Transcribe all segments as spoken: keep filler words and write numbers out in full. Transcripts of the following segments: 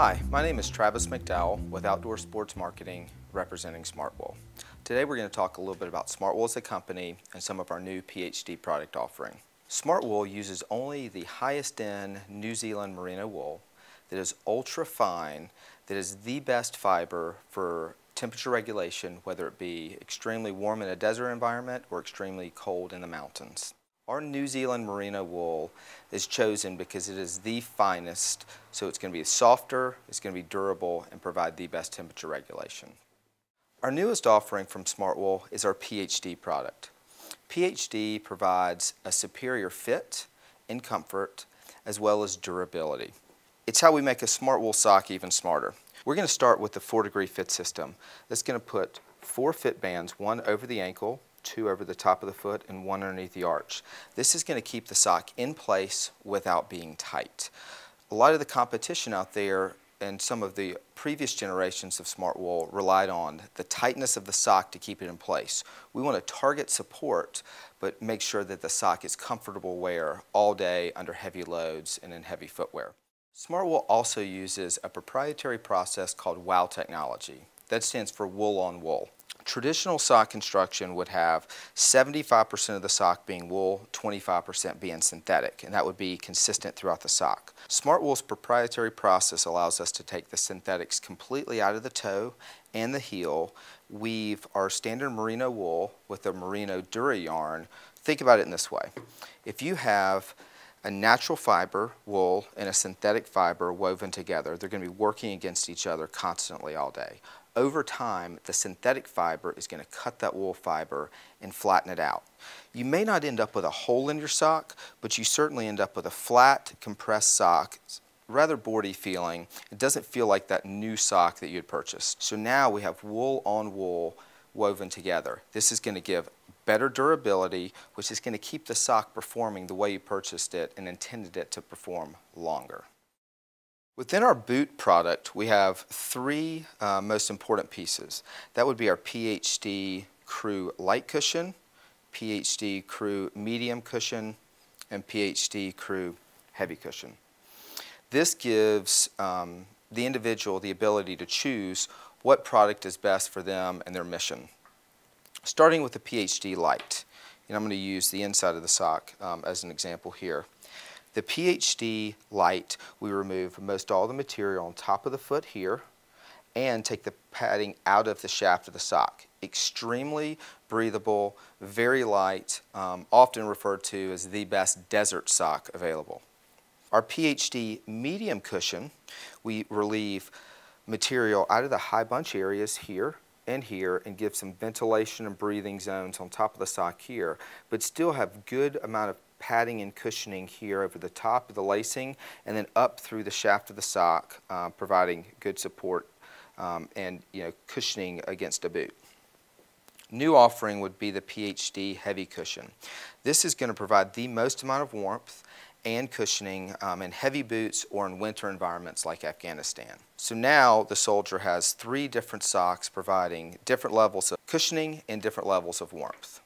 Hi, my name is Travis McDowell with Outdoor Sports Marketing, representing SmartWool. Today we're going to talk a little bit about SmartWool as a company and some of our new PhD product offering. SmartWool uses only the highest end New Zealand merino wool that is ultra fine, that is the best fiber for temperature regulation, whether it be extremely warm in a desert environment or extremely cold in the mountains. Our New Zealand merino wool is chosen because it is the finest, so it's going to be softer, it's going to be durable, and provide the best temperature regulation. Our newest offering from SmartWool is our PhD product. PhD provides a superior fit and comfort, as well as durability. It's how we make a SmartWool sock even smarter. We're going to start with the four degree fit system. That's going to put four fit bands, one over the ankle, two over the top of the foot, and one underneath the arch. This is going to keep the sock in place without being tight. A lot of the competition out there and some of the previous generations of SmartWool relied on the tightness of the sock to keep it in place. We want to target support, but make sure that the sock is comfortable wear all day under heavy loads and in heavy footwear. SmartWool also uses a proprietary process called WOW technology. That stands for wool on wool. Traditional sock construction would have seventy-five percent of the sock being wool, twenty-five percent being synthetic, and that would be consistent throughout the sock. SmartWool's proprietary process allows us to take the synthetics completely out of the toe and the heel, weave our standard merino wool with a merino dura yarn. Think about it in this way. If you have a natural fiber wool and a synthetic fiber woven together, they're going to be working against each other constantly all day. Over time, the synthetic fiber is going to cut that wool fiber and flatten it out. You may not end up with a hole in your sock, but you certainly end up with a flat, compressed sock. It's rather boardy feeling. It doesn't feel like that new sock that you had purchased. So now we have wool on wool woven together. This is going to give better durability, which is going to keep the sock performing the way you purchased it and intended it to perform longer. Within our boot product, we have three uh, most important pieces. That would be our PhD Crew Light Cushion, PhD Crew Medium Cushion, and PhD Crew Heavy Cushion. This gives um, the individual the ability to choose what product is best for them and their mission. Starting with the PhD Light, and I'm going to use the inside of the sock um, as an example here. The PhD Light, we remove most all the material on top of the foot here and take the padding out of the shaft of the sock. Extremely breathable, very light, um, often referred to as the best desert sock available. Our PhD Medium Cushion, we relieve material out of the high bunch areas here and here and give some ventilation and breathing zones on top of the sock here, but still have good amount of padding and cushioning here over the top of the lacing and then up through the shaft of the sock, uh, providing good support um, and you know cushioning against a boot. New offering would be the PhD Heavy Cushion. This is going to provide the most amount of warmth and cushioning um, in heavy boots or in winter environments like Afghanistan. So now the soldier has three different socks providing different levels of cushioning and different levels of warmth.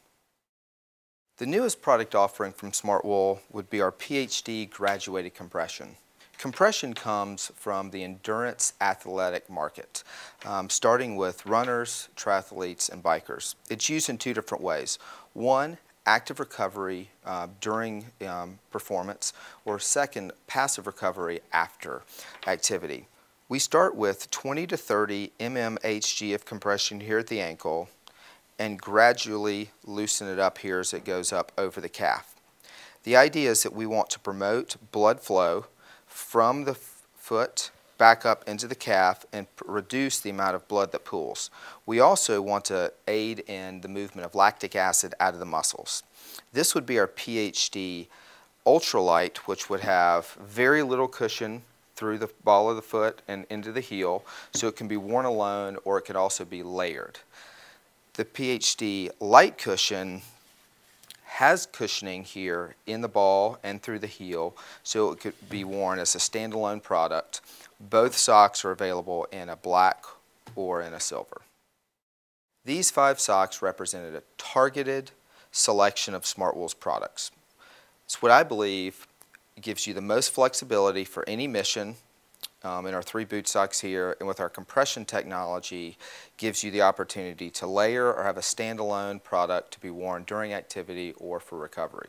The newest product offering from SmartWool would be our PhD Graduated Compression. Compression comes from the endurance athletic market, um, starting with runners, triathletes, and bikers. It's used in two different ways. One, active recovery uh, during um, performance, or second, passive recovery after activity. We start with twenty to thirty mmHg of compression here at the ankle, and gradually loosen it up here as it goes up over the calf. The idea is that we want to promote blood flow from the foot back up into the calf and reduce the amount of blood that pools. We also want to aid in the movement of lactic acid out of the muscles. This would be our PhD Ultralight, which would have very little cushion through the ball of the foot and into the heel, so it can be worn alone or it could also be layered. The PhD Light Cushion has cushioning here in the ball and through the heel, so it could be worn as a standalone product. Both socks are available in a black or in a silver. These five socks represented a targeted selection of SmartWool's products. It's what I believe gives you the most flexibility for any mission, um, in our three boot socks here, and with our compression technology, gives you the opportunity to layer or have a standalone product to be worn during activity or for recovery.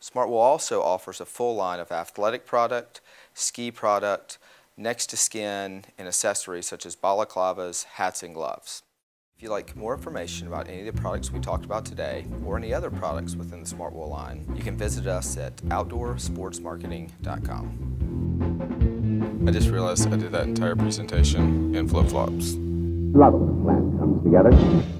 SmartWool also offers a full line of athletic product, ski product, next to skin, and accessories such as balaclavas, hats, and gloves. If you'd like more information about any of the products we talked about today or any other products within the SmartWool line, you can visit us at outdoor sports marketing dot com. I just realized I did that entire presentation in flip-flops. Love it when the plan comes together.